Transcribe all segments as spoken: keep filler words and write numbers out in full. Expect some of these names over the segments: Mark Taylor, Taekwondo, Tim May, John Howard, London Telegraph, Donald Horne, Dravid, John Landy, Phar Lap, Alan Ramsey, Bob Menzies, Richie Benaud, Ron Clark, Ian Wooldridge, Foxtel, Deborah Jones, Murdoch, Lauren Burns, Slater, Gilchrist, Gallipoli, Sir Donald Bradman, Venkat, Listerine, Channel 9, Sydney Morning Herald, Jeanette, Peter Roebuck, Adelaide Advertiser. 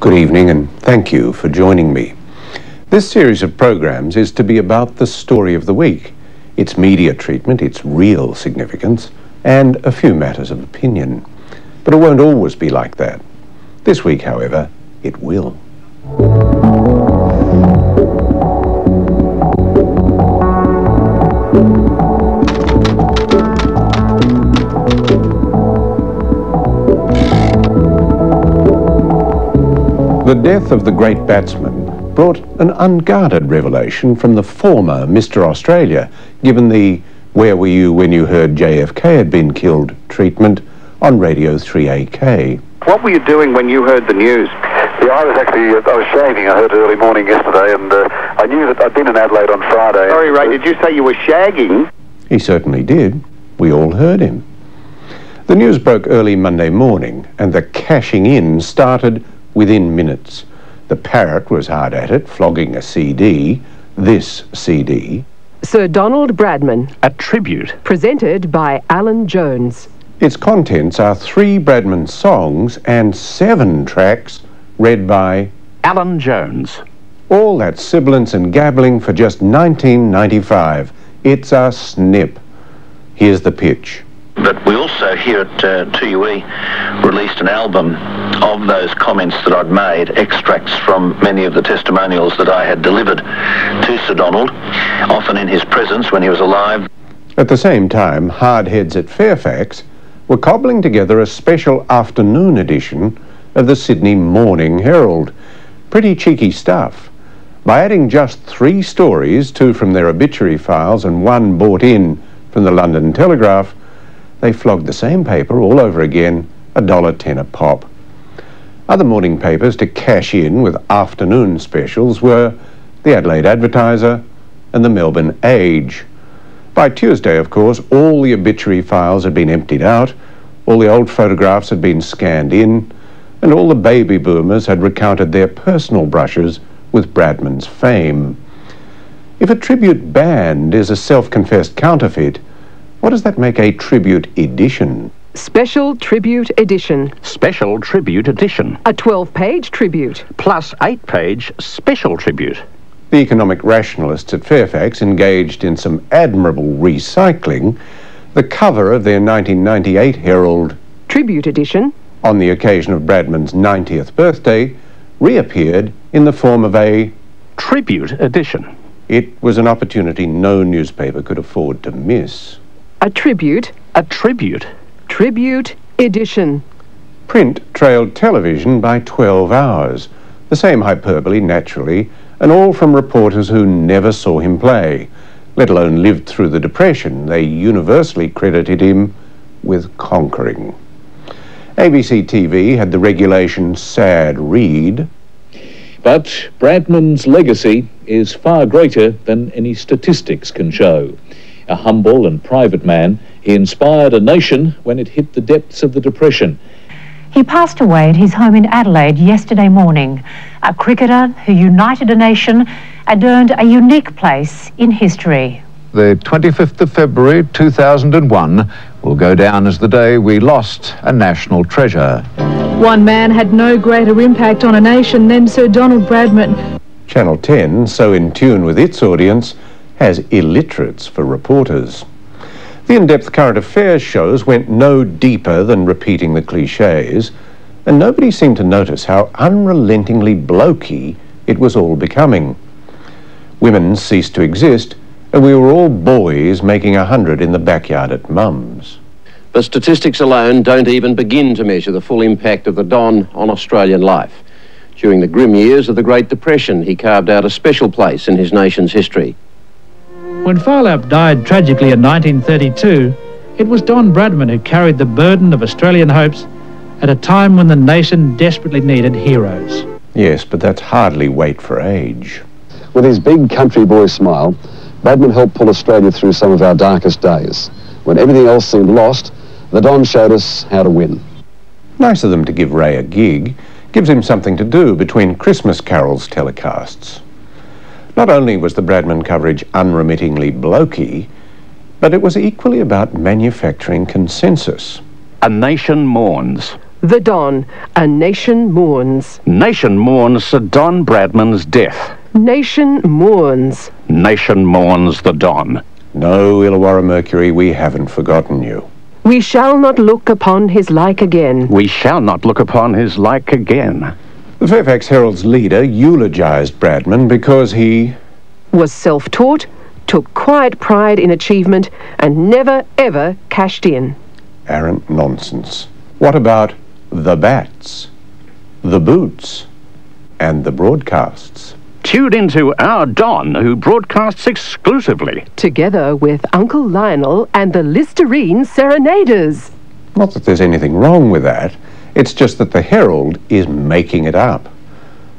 Good evening and thank you for joining me. This series of programs is to be about the story of the week, its media treatment, its real significance, and a few matters of opinion. But it won't always be like that. This week, however, it will. The death of the great batsman brought an unguarded revelation from the former Mister Australia, given the "Where were you when you heard J F K had been killed" treatment on Radio three A K. What were you doing when you heard the news? Yeah, I was actually, uh, I was shaving. I heard it early morning yesterday, and uh, I knew that I'd been in Adelaide on Friday. Sorry, Ray, did you say you were shagging? He certainly did. We all heard him. The news broke early Monday morning, and the cashing in started within minutes. The parrot was hard at it, flogging a C D, this C D. Sir Donald Bradman. A tribute. Presented by Alan Jones. Its contents are three Bradman songs and seven tracks read by Alan Jones. All that sibilance and gabbling for just nineteen ninety-five. It's a snip. Here's the pitch. But we also here at uh, two U E released an album of those comments that I'd made, extracts from many of the testimonials that I had delivered to Sir Donald, often in his presence when he was alive. At the same time, hardheads at Fairfax were cobbling together a special afternoon edition of the Sydney Morning Herald. Pretty cheeky stuff. By adding just three stories, two from their obituary files and one bought in from the London Telegraph, they flogged the same paper all over again, a dollar ten a pop. Other morning papers to cash in with afternoon specials were the Adelaide Advertiser and the Melbourne Age. By Tuesday, of course, all the obituary files had been emptied out, all the old photographs had been scanned in, and all the baby boomers had recounted their personal brushes with Bradman's fame. If a tribute band is a self-confessed counterfeit, what does that make a tribute edition? Special tribute edition. Special tribute edition. A twelve-page tribute. Plus eight-page special tribute. The economic rationalists at Fairfax engaged in some admirable recycling. The cover of their nineteen ninety-eight Herald Tribute Edition, on the occasion of Bradman's ninetieth birthday, reappeared in the form of a Tribute Edition. It was an opportunity no newspaper could afford to miss. A tribute. A tribute. Tribute edition. Print trailed television by twelve hours. The same hyperbole, naturally, and all from reporters who never saw him play, let alone lived through the Depression. They universally credited him with conquering. A B C T V had the regulation sad read. But Bradman's legacy is far greater than any statistics can show. A humble and private man, he inspired a nation when it hit the depths of the Depression. He passed away at his home in Adelaide yesterday morning, a cricketer who united a nation and earned a unique place in history. The twenty-fifth of February two thousand one will go down as the day we lost a national treasure. One man had no greater impact on a nation than Sir Donald Bradman. Channel ten, so in tune with its audience, has illiterates for reporters. The in-depth current affairs shows went no deeper than repeating the clichés, and nobody seemed to notice how unrelentingly blokey it was all becoming. Women ceased to exist, and we were all boys making a hundred in the backyard at Mum's. But statistics alone don't even begin to measure the full impact of the Don on Australian life. During the grim years of the Great Depression, he carved out a special place in his nation's history. When Phar Lap died tragically in nineteen thirty-two, it was Don Bradman who carried the burden of Australian hopes at a time when the nation desperately needed heroes. Yes, but that's hardly wait for age. With his big country boy smile, Bradman helped pull Australia through some of our darkest days. When everything else seemed lost, the Don showed us how to win. Nice of them to give Ray a gig. Gives him something to do between Christmas carols telecasts. Not only was the Bradman coverage unremittingly blokey, but it was equally about manufacturing consensus. A nation mourns. The Don, a nation mourns. Nation mourns Sir Don Bradman's death. Nation mourns. Nation mourns the Don. No, Illawarra Mercury, we haven't forgotten you. We shall not look upon his like again. We shall not look upon his like again. The Fairfax Herald's leader eulogised Bradman because he was self-taught, took quiet pride in achievement, and never, ever cashed in. Arrant nonsense. What about the bats, the boots, and the broadcasts? Tuned into Our Don, who broadcasts exclusively. Together with Uncle Lionel and the Listerine Serenaders. Not that there's anything wrong with that. It's just that the Herald is making it up.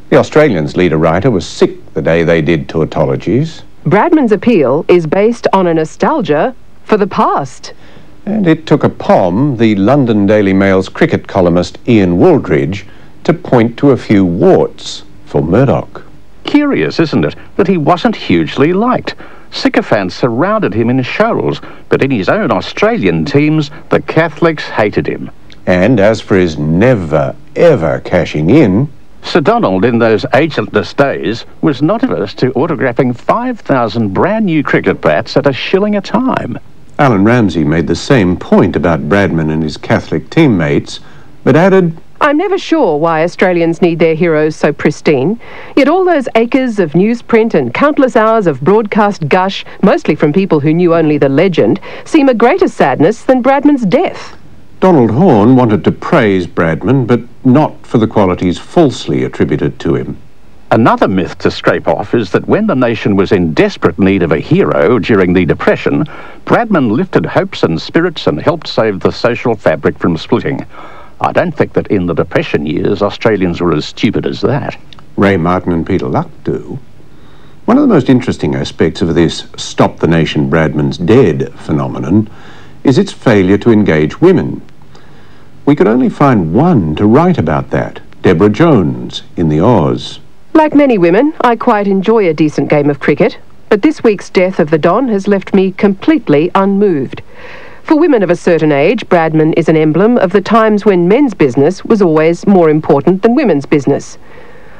The Australian's leader writer was sick the day they did tautologies. Bradman's appeal is based on a nostalgia for the past. And it took a pom, the London Daily Mail's cricket columnist Ian Wooldridge, to point to a few warts for Murdoch. Curious, isn't it, that he wasn't hugely liked. Sycophants surrounded him in shoals, but in his own Australian teams, the Catholics hated him. And as for his never, ever cashing in, Sir Donald, in those agentless days, was not averse to autographing five thousand brand new cricket bats at a shilling a time. Alan Ramsey made the same point about Bradman and his Catholic teammates, but added, I'm never sure why Australians need their heroes so pristine, yet all those acres of newsprint and countless hours of broadcast gush, mostly from people who knew only the legend, seem a greater sadness than Bradman's death. Donald Horne wanted to praise Bradman, but not for the qualities falsely attributed to him. Another myth to scrape off is that when the nation was in desperate need of a hero during the Depression, Bradman lifted hopes and spirits and helped save the social fabric from splitting. I don't think that in the Depression years, Australians were as stupid as that. Ray Martin and Peter Luck do. One of the most interesting aspects of this Stop the Nation Bradman's Dead phenomenon is its failure to engage women. We could only find one to write about that, Deborah Jones in the Oz. Like many women, I quite enjoy a decent game of cricket, but this week's death of the Don has left me completely unmoved. For women of a certain age, Bradman is an emblem of the times when men's business was always more important than women's business.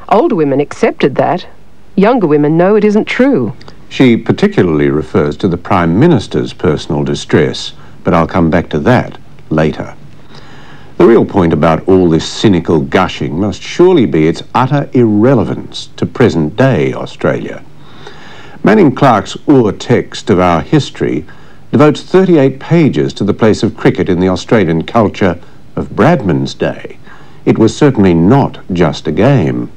Older women accepted that. Younger women know it isn't true. She particularly refers to the Prime Minister's personal distress, but I'll come back to that later. The real point about all this cynical gushing must surely be its utter irrelevance to present-day Australia. Manning Clark's ur-text of our history devotes thirty-eight pages to the place of cricket in the Australian culture of Bradman's day. It was certainly not just a game.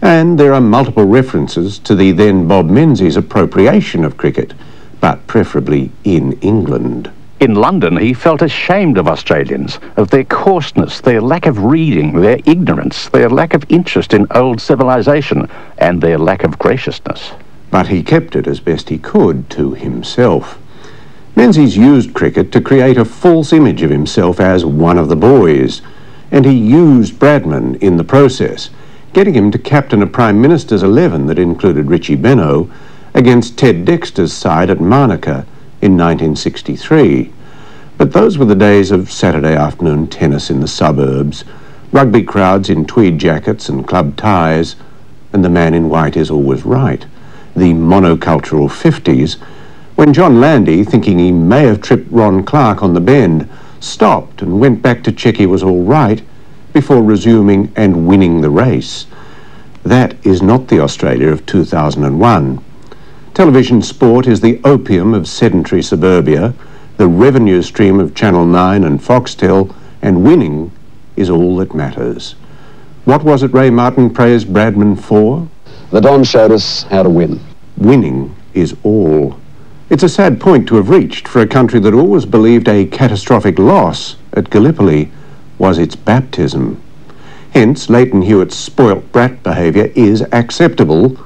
And there are multiple references to the then Bob Menzies appropriation of cricket, but preferably in England. In London, he felt ashamed of Australians, of their coarseness, their lack of reading, their ignorance, their lack of interest in old civilization, and their lack of graciousness. But he kept it as best he could to himself. Menzies used cricket to create a false image of himself as one of the boys, and he used Bradman in the process, getting him to captain a Prime Minister's eleven that included Richie Benaud against Ted Dexter's side at Manuka in nineteen sixty-three. But those were the days of Saturday afternoon tennis in the suburbs, rugby crowds in tweed jackets and club ties, and the man in white is always right. The monocultural fifties, when John Landy, thinking he may have tripped Ron Clark on the bend, stopped and went back to check he was all right before resuming and winning the race. That is not the Australia of two thousand one. Television sport is the opium of sedentary suburbia, the revenue stream of Channel nine and Foxtel, and winning is all that matters. What was it Ray Martin praised Bradman for? The Don showed us how to win. Winning is all. It's a sad point to have reached for a country that always believed a catastrophic loss at Gallipoli was its baptism. Hence, Leighton Hewitt's spoilt brat behaviour is acceptable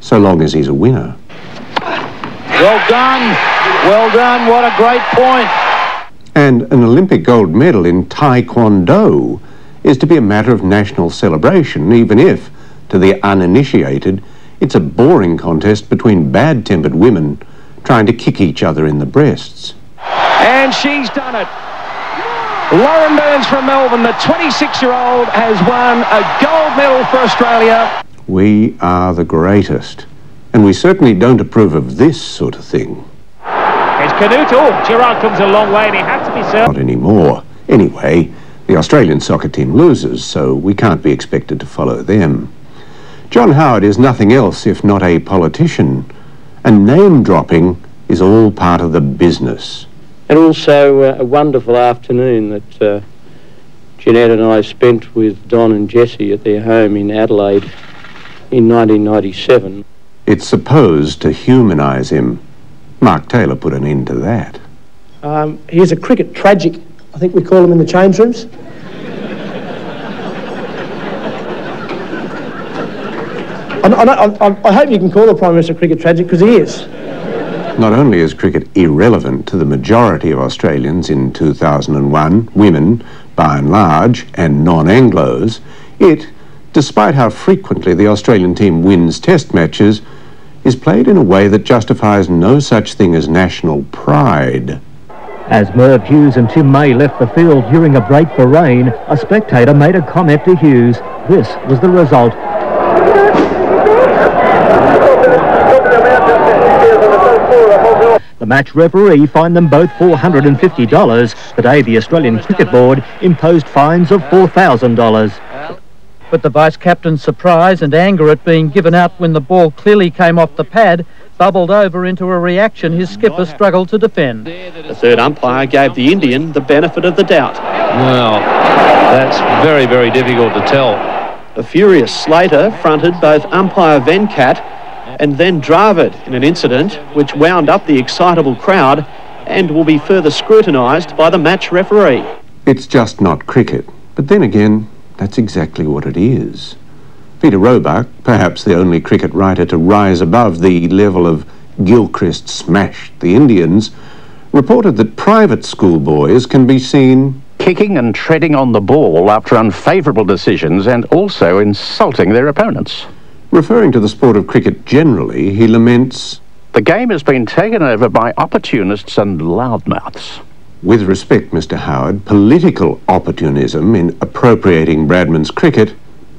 so long as he's a winner. Well done, well done, what a great point. And an Olympic gold medal in Taekwondo is to be a matter of national celebration, even if, to the uninitiated, it's a boring contest between bad-tempered women trying to kick each other in the breasts. And she's done it. Lauren Burns from Melbourne, the twenty-six-year-old, has won a gold medal for Australia. We are the greatest, and we certainly don't approve of this sort of thing. It's Canute. Oh, Gerard comes a long way, and he had to be served. Not anymore. Anyway, the Australian soccer team loses, so we can't be expected to follow them. John Howard is nothing else if not a politician, and name-dropping is all part of the business. And also uh, a wonderful afternoon that uh, Jeanette and I spent with Don and Jessie at their home in Adelaide in nineteen ninety-seven. It's supposed to humanise him. Mark Taylor put an end to that. Um, he's a cricket tragic, I think we call him in the change rooms. I, I, I, I hope you can call the Prime Minister cricket tragic, because he is. Not only is cricket irrelevant to the majority of Australians in two thousand one, women, by and large, and non-Anglos, it, despite how frequently the Australian team wins test matches, is played in a way that justifies no such thing as national pride. As Merv Hughes and Tim May left the field during a break for rain, a spectator made a comment to Hughes. This was the result. The match referee fined them both four hundred and fifty dollars. Today, the Australian Cricket Board imposed fines of four thousand dollars. But the vice-captain's surprise and anger at being given out when the ball clearly came off the pad bubbled over into a reaction his skipper struggled to defend. The third umpire gave the Indian the benefit of the doubt. Well, that's very, very difficult to tell. The furious Slater fronted both umpire Venkat and then Dravid in an incident which wound up the excitable crowd and will be further scrutinised by the match referee. It's just not cricket, but then again, that's exactly what it is. Peter Roebuck, perhaps the only cricket writer to rise above the level of Gilchrist smashed the Indians, reported that private schoolboys can be seen kicking and treading on the ball after unfavourable decisions and also insulting their opponents. Referring to the sport of cricket generally, he laments, the game has been taken over by opportunists and loudmouths. With respect, Mister Howard, political opportunism in appropriating Bradman's cricket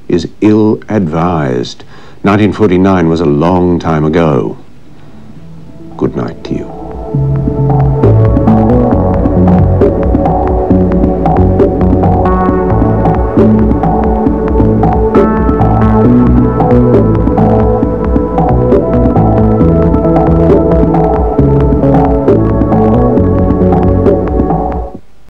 is ill-advised. nineteen forty-nine was a long time ago. Good night to you.